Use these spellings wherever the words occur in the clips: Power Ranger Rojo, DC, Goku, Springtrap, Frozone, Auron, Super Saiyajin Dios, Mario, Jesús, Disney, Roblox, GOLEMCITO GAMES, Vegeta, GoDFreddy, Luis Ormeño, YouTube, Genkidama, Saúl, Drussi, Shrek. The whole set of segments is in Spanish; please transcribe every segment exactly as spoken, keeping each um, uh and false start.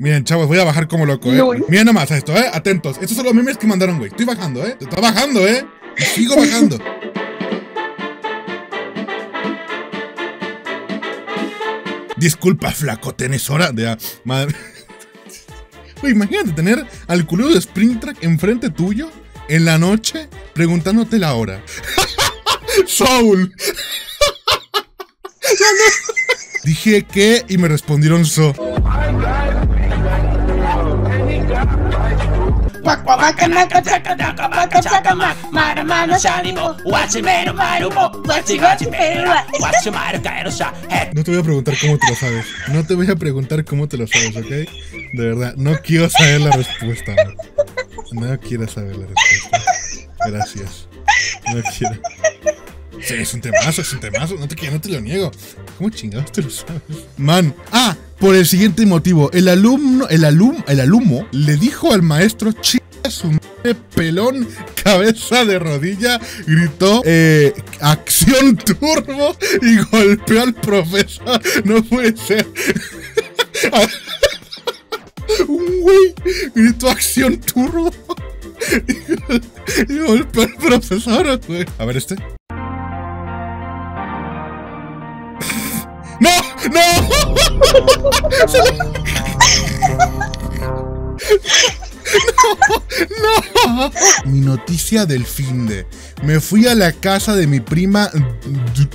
Miren, chavos, voy a bajar como loco, ¿eh? Lol. Miren nomás a esto, ¿eh? Atentos. Estos son los memes que mandaron, güey. Estoy bajando, ¿eh? Está bajando, ¿eh? Y sigo bajando. Disculpa, flaco, ¿tenés hora? De a... Madre... Güey, imagínate tener al culero de Springtrap enfrente tuyo en la noche preguntándote la hora. Saúl. Dije que y me respondieron so. No te voy a preguntar cómo te lo sabes. No te voy a preguntar cómo te lo sabes, ¿ok? De verdad, no quiero saber la respuesta. No quiero saber la respuesta. Gracias. No quiero. Sí, es un temazo, es un temazo. No te, no te lo niego. ¿Cómo chingados te lo sabes? Man. Ah, por el siguiente motivo. El alumno, el alum, el alumno le dijo al maestro, chica su madre, pelón, cabeza de rodilla, gritó, eh, acción turbo y golpeó al profesor. No puede ser. Un güey gritó acción turbo y golpeó al profesor, güey. A ver este. ¡No! ¡No! Se le... ¡No! ¡No! Mi noticia del finde. Me fui a la casa de mi prima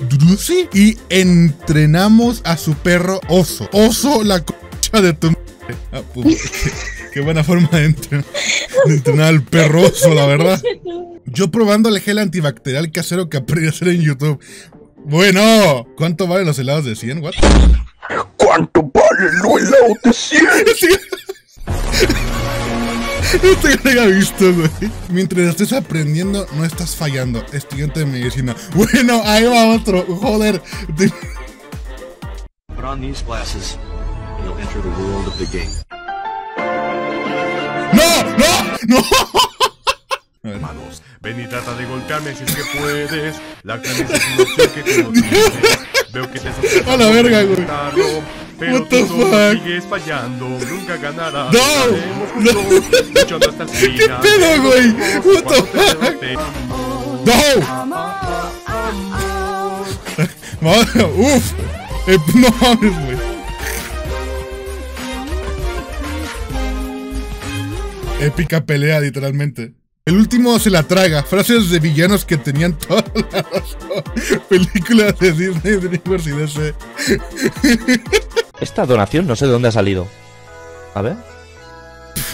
Drussi y entrenamos a su perro Oso. Oso, la concha de tu madre. Ah, qué, qué buena forma de entrenar, de entrenar al perro Oso, la verdad. Yo probando el gel antibacterial casero que aprendí a hacer en YouTube. Bueno, ¿cuánto valen los helados de cien? ¿What? ¿Cuánto valen los helados de cien? Esto ya lo había visto, güey. Mientras estés aprendiendo, no estás fallando. Estudiante de medicina. Bueno, ahí va otro. Joder. Put on these glasses, and you'll enter the world of the game. ¡No! ¡No! ¡No! Manos, ven y trata de golpearme si es que puedes. La camisa es una opción que tú no tienes. Veo que te sorprendes. A la verga, güey. Pero tú sigues fallando. Nunca ganarás. No. Luchando hasta el final. ¿Qué pedo, güey? What the fuck? No. Uf. No mames, güey. Épica pelea, literalmente. El último se la traga. Frases de villanos que tenían todas las películas de Disney, de D C. Esta donación no sé de dónde ha salido. A ver.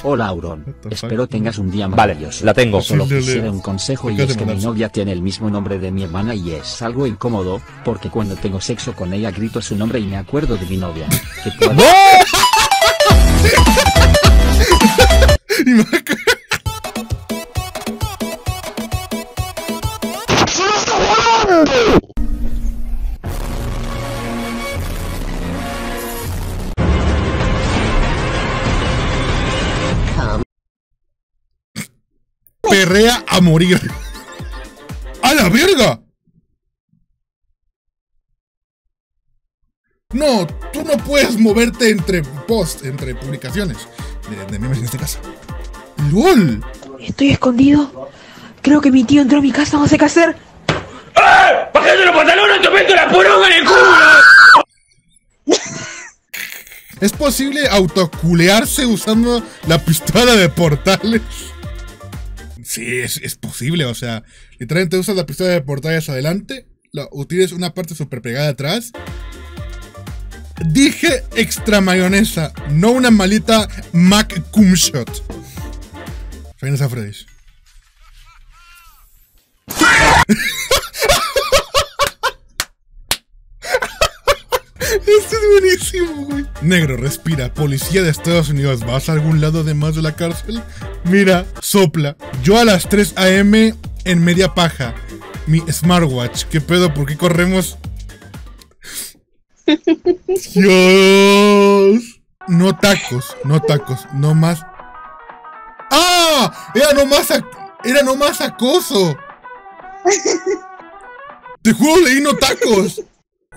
Hola, Auron. Espero tengas un día maravilloso. Vale, la tengo. Solo sí, quisiera un consejo, y es que mi novia tiene el mismo nombre de mi hermana y es algo incómodo, porque cuando tengo sexo con ella grito su nombre y me acuerdo de mi novia. Que cuando... Perrea a morir. ¡A la verga! No, tú no puedes moverte entre posts, entre publicaciones de, de memes en este caso. ¡Lol! Estoy escondido. Creo que mi tío entró a mi casa, no sé qué hacer. ¡Ah! ¡Bajando los pantalones, te meto la poronga en el culo! ¿Es posible autoculearse usando la pistola de portales? Sí, es, es posible, o sea, literalmente usas la pistola de portales adelante, lo, tienes una parte super pegada atrás. Dije extra mayonesa, no una malita Mac Cumshot. Fines a Freddy's. Esto es buenísimo, güey. Negro, respira. Policía de Estados Unidos, ¿vas a algún lado además de la cárcel? Mira, sopla. Yo a las tres a m en media paja. Mi smartwatch. ¿Qué pedo? ¿Por qué corremos? Dios. No tacos, no tacos. No más. ¡Ah! Era nomás, era nomás acoso. Te juro, leí no tacos.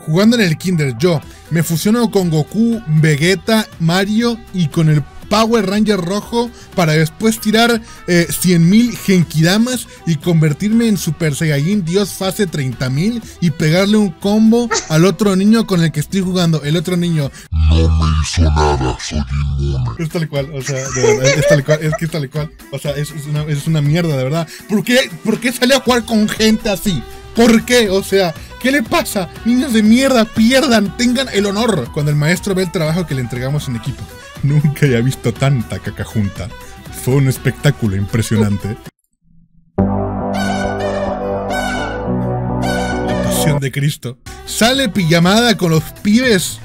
jugando en el kinder yo, me fusiono con Goku, Vegeta, Mario y con el Power Ranger Rojo para después tirar eh, cien mil Genkidamas y convertirme en Super Saiyajin Dios fase treinta mil y pegarle un combo al otro niño con el que estoy jugando. El otro niño no me hizo nada, soy inmune. Es tal cual, o sea, de verdad, es tal cual, es que es tal cual. O sea, es, es, una, es una mierda, de verdad. ¿Por qué, ¿Por qué sale a jugar con gente así? ¿Por qué? O sea, ¿qué le pasa? Niños de mierda, pierdan, tengan el honor. Cuando el maestro ve el trabajo que le entregamos en equipo. Nunca había visto tanta caca junta. Fue un espectáculo impresionante. La pasión de Cristo. Sale pijamada con los pibes.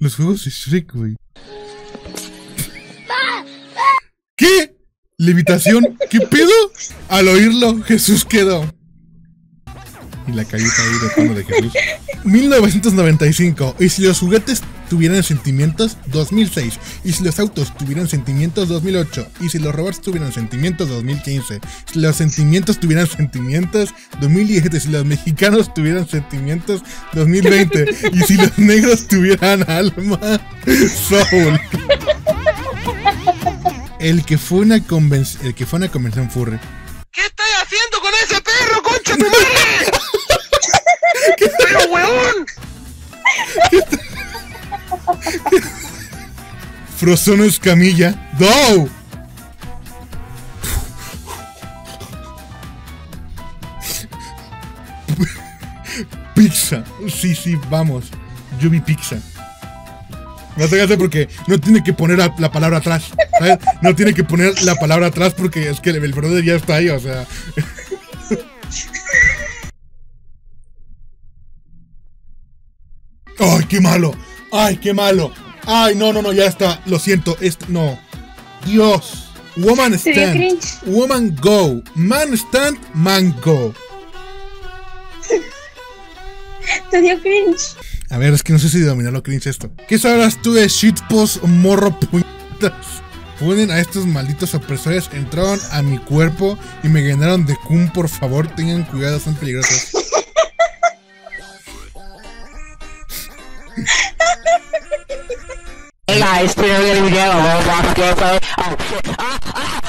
Los juegos de Shrek, güey. ¿Qué? ¿Levitación? ¿Qué pedo? Al oírlo, Jesús quedó. Y la carita ahí de pano de Jesús. mil novecientos noventa y cinco. Y si los juguetes tuvieran sentimientos, dos mil seis. Y si los autos tuvieran sentimientos, dos mil ocho. Y si los robots tuvieran sentimientos, dos mil quince. Si los sentimientos tuvieran sentimientos, dos mil diecisiete. Si los mexicanos tuvieran sentimientos, dos mil veinte. Y si los negros tuvieran alma, Saúl. El que fue una convención, el que fue una convención furry. ¿Qué estás haciendo con ese perro, concha tu madre? ¿Qué perro, weón? Frozone Escamilla. ¡Go! Pizza. Sí, sí, vamos. Yo vi pizza. No te hagas porque no tiene que poner la palabra atrás, ¿sabes? No tiene que poner la palabra atrás porque es que el brother ya está ahí, o sea... ¡Ay, qué malo! ¡Ay, qué malo! ¡Ay, no, no, no, ya está! Lo siento, esto... No. Dios. Woman stand. Woman go. Man stand, man go. Te dio cringe. A ver, es que no sé si dominar lo cringe esto. ¿Qué sabrás tú de shitpost morro puñetas? Pueden a estos malditos opresores, entraron a mi cuerpo y me llenaron de cum, por favor, tengan cuidado, son peligrosos. Hey guys, we're gonna be down a Roblox gameplay. Oh shit. Ah, ah,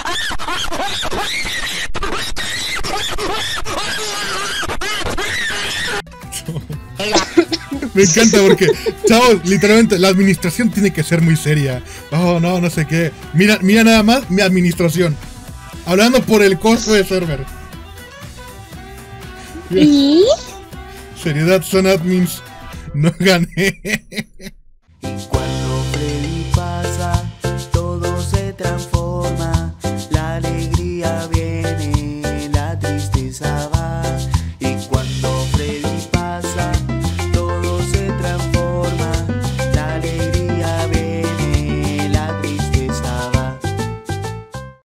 me encanta porque, chavos, literalmente la administración tiene que ser muy seria. Oh, no, no sé qué. Mira, mira nada más mi administración. Hablando por el costo de server. ¿Y? Seriedad son admins. No gané.